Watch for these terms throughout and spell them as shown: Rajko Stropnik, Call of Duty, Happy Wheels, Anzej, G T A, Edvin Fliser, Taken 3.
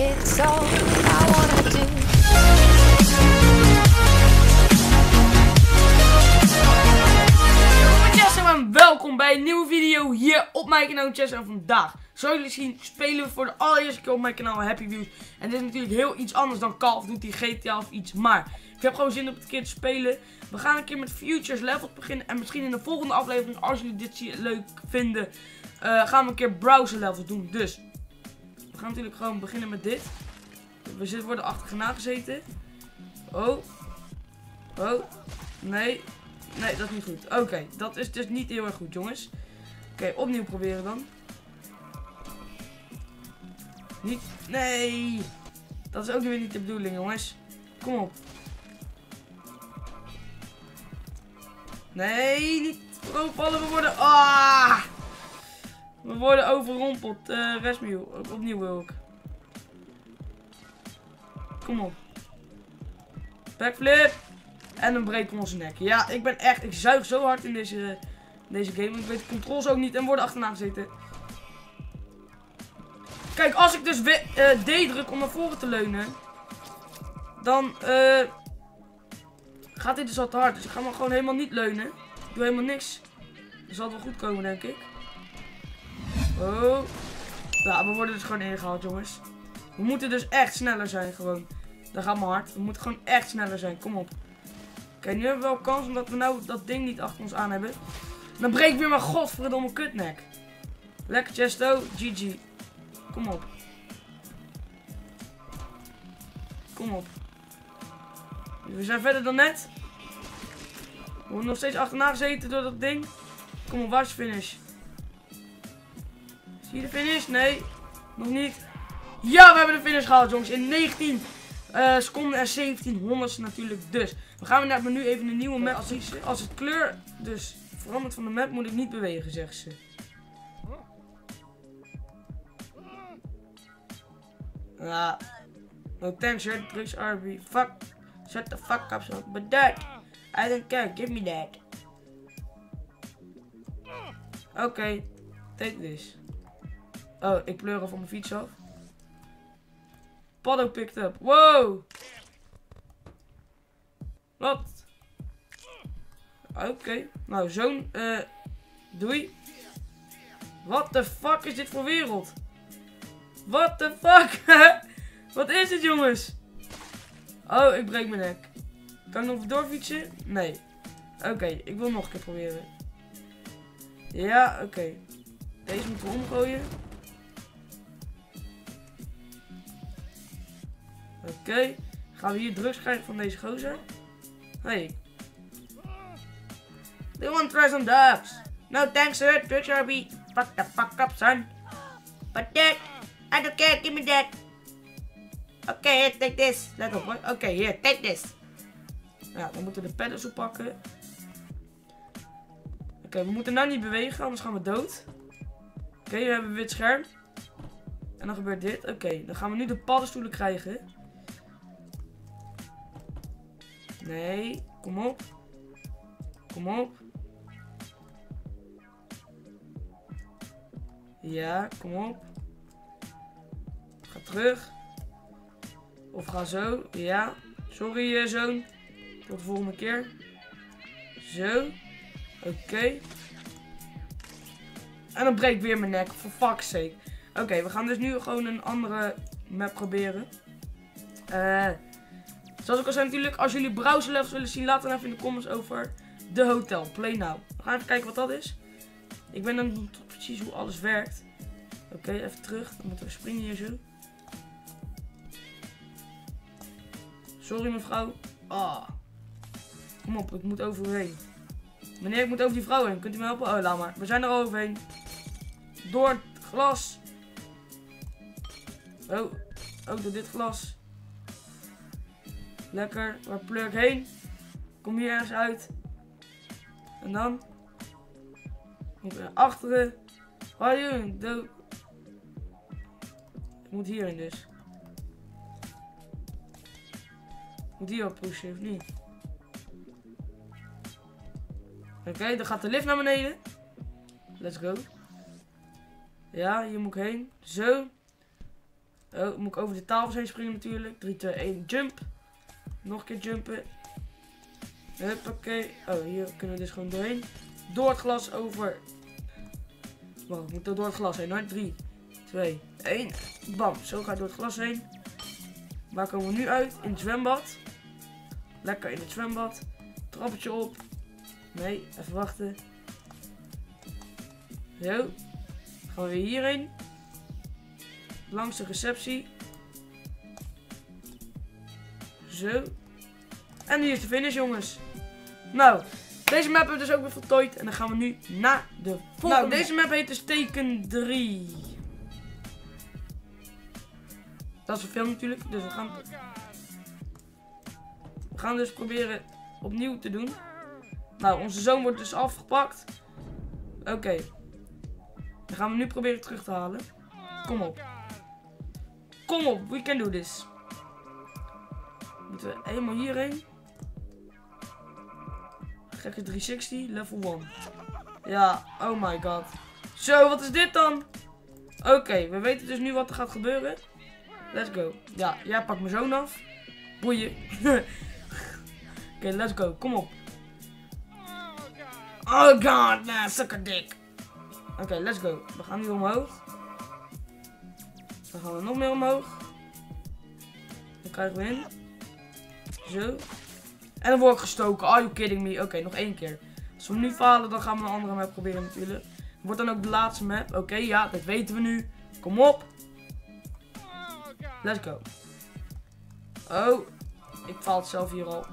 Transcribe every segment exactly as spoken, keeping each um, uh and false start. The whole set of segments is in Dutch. It's all I wanna do. Welkom bij een nieuwe video hier op mijn kanaal Chess. En vandaag, zoals jullie zien, spelen we voor de allereerste keer op mijn kanaal Happy Wheels. En dit is natuurlijk heel iets anders dan Call of Duty, G T A of iets, maar ik heb gewoon zin om het een keer te spelen. We gaan een keer met Futures Levels beginnen en misschien in de volgende aflevering, als jullie dit leuk vinden, uh, gaan we een keer Browser Levels doen. Dus, we gaan natuurlijk gewoon beginnen met dit. We zitten, worden achterna gezeten. Oh, oh, nee. Nee, dat is niet goed. Oké, okay, dat is dus niet heel erg goed, jongens. Oké, okay, opnieuw proberen dan. Niet. Nee. Dat is ook weer niet de bedoeling, jongens. Kom op. Nee, niet vallen. We worden... Ah! We worden overrompeld. Uh, Rescue. Opnieuw wil ik. Kom op. Backflip. En dan breken we onze nek. Ja, ik ben echt... Ik zuig zo hard in deze, deze game. Ik weet de controls ook niet. En worden achterna gezeten. Kijk, als ik dus we, uh, D druk om naar voren te leunen. Dan uh, gaat dit dus al te hard. Dus ik ga maar gewoon helemaal niet leunen. Ik doe helemaal niks. Dat zal het wel goed komen, denk ik. Oh. Ja, we worden dus gewoon ingehaald, jongens. We moeten dus echt sneller zijn, gewoon. Dat gaat maar hard. We moeten gewoon echt sneller zijn. Kom op. Oké, okay, nu hebben we wel kans omdat we nou dat ding niet achter ons aan hebben. Dan breek ik weer mijn godverdomme kutnek. Lekker Chesto, G G. Kom op. Kom op. We zijn verder dan net. We worden nog steeds achterna gezeten door dat ding. Kom op, waar is de finish? Zie je de finish? Nee, nog niet. Ja, we hebben de finish gehaald, jongens. In negentien... Uh, seconden en zeventienhonderdste natuurlijk. Dus we gaan weer naar het menu, even een nieuwe map. Als, iets, als het kleur dus verandert van de map, moet ik niet bewegen, zegt ze. Ja. No thanks, hurt, drugs, R B. Fuck. Shut the fuck up, son. But that, I don't care. Give me that. Oké. Okay. Take this. Oh, ik pleur al van mijn fiets af. Paddo picked up. Wow! Wat? Oké. Okay. Nou, zo'n... Uh, doei. Wat de fuck is dit voor wereld? Wat de fuck? Wat is dit, jongens? Oh, ik breek mijn nek. Kan ik nog doorfietsen? Nee. Oké, okay, ik wil nog een keer proberen. Ja, oké. Okay. Deze moeten we omgooien. Oké, okay. Gaan we hier drugs krijgen van deze gozer? Hey. They want to try some drugs. No thanks sir, drugs are we. Fuck the fuck up son. But that, I don't care, give me that. Oké, okay, here, take this. Let op hoor. Oké, okay, here, take this. Nou, we moeten de peddels oppakken. Oké, okay, we moeten nou niet bewegen, anders gaan we dood. Oké, okay, hier hebben we wit scherm. En dan gebeurt dit. Oké, okay, dan gaan we nu de paddenstoelen krijgen. Nee, kom op. Kom op. Ja, kom op. Ga terug. Of ga zo. Ja. Sorry, uh, zoon. Tot de volgende keer. Zo. Oké. Okay. En dan breekt weer mijn nek. For fuck's sake. Oké, okay, we gaan dus nu gewoon een andere map proberen. Eh... Uh, Zoals ik al zei natuurlijk, als jullie browser levels willen zien, laat dan even in de comments over de hotel. Play now. We gaan even kijken wat dat is. Ik ben dan niet precies hoe alles werkt. Oké, okay, even terug. Dan moeten we springen hier zo. Sorry mevrouw. Ah. Kom op, ik moet overheen. Meneer, ik moet over die vrouw heen. Kunt u me helpen? Oh, laat maar. We zijn er overheen. Door het glas. Oh, ook door dit glas. Lekker, waar pleur ik heen? Kom hier ergens uit. En dan? Moet ik naar achteren. Wat are you doing? Ik moet hierin dus. Ik moet hier op pushen, of niet? Oké, okay, dan gaat de lift naar beneden. Let's go. Ja, hier moet ik heen. Zo. Oh, moet ik over de tafels heen springen natuurlijk. drie, twee, één, jump. Nog een keer jumpen. Huppakee. Oh, hier kunnen we dus gewoon doorheen. Door het glas over. Wow, we moeten door het glas heen hoor. drie, twee, één. Bam, zo gaat door het glas heen. Waar komen we nu uit? In het zwembad. Lekker in het zwembad. Trappetje op. Nee, even wachten. Zo. Gaan we weer hierheen. Langs de receptie. Zo. En hier is de finish, jongens. Nou, deze map hebben we dus ook weer voltooid. En dan gaan we nu naar de volgende. Nou, deze map heet dus Taken drie. Dat is een film natuurlijk. Dus we gaan... We gaan dus proberen opnieuw te doen. Nou, onze zoon wordt dus afgepakt. Oké. Okay. Dan gaan we nu proberen terug te halen. Kom op. Kom op, we can do this. Moeten we helemaal hierheen. Gekke driehonderdzestig, level één. Ja, oh my god. Zo, wat is dit dan? Oké, okay, we weten dus nu wat er gaat gebeuren. Let's go. Ja, jij pakt mijn zoon af. Boeien. Oké, okay, let's go. Kom op. Oh god, nah, sucker dick. Oké, okay, let's go. We gaan nu omhoog. Dan gaan we nog meer omhoog. Dan krijgen we in. Zo. En dan word ik gestoken. Are you kidding me? Oké, okay, nog één keer. Als we nu falen, dan gaan we een andere map proberen natuurlijk. Wordt dan ook de laatste map. Oké, okay, ja, dat weten we nu. Kom op. Let's go. Oh, ik faal het zelf hier al.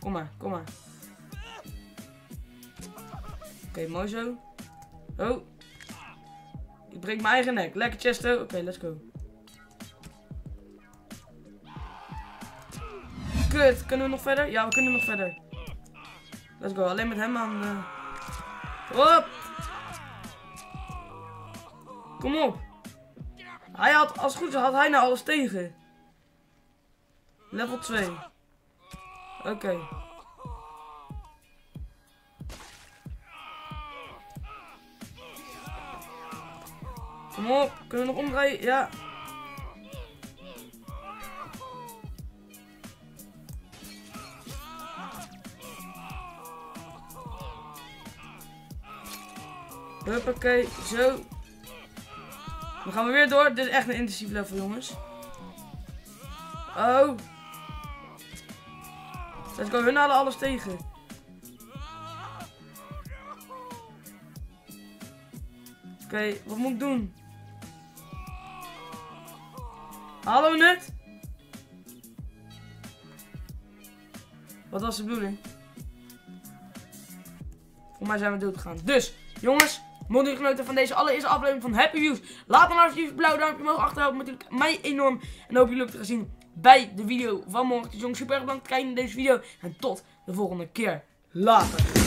Kom maar, kom maar. Oké, okay, mooi zo. Oh. Ik breek mijn eigen nek. Lekker chesto. Oké, okay, let's go. Kut. Kunnen we nog verder? Ja, we kunnen nog verder. Let's go. Alleen met hem aan. Uh... Hop. Kom op. Hij had, als het goed is, had hij nou alles tegen. Level twee. Oké. Okay. Kom op, kunnen we nog omdraaien? Ja. Huppakee, zo. Dan gaan we weer door. Dit is echt een intensief level, jongens. Oh. Let's go, hun halen alles tegen. Oké, okay, wat moet ik doen? Hallo net? Wat was de bedoeling? Voor mij zijn we dood gegaan. Dus, jongens, mocht u genoten van deze allereerste aflevering van Happy Wheels. Laat dan alsjeblieft een blauw duimpje omhoog achterhouden. Natuurlijk mij enorm. En hoop jullie ook te gaan zien bij de video van morgen. Dus jongens, super erg bedankt voor het kijken naar deze video. En tot de volgende keer. Later.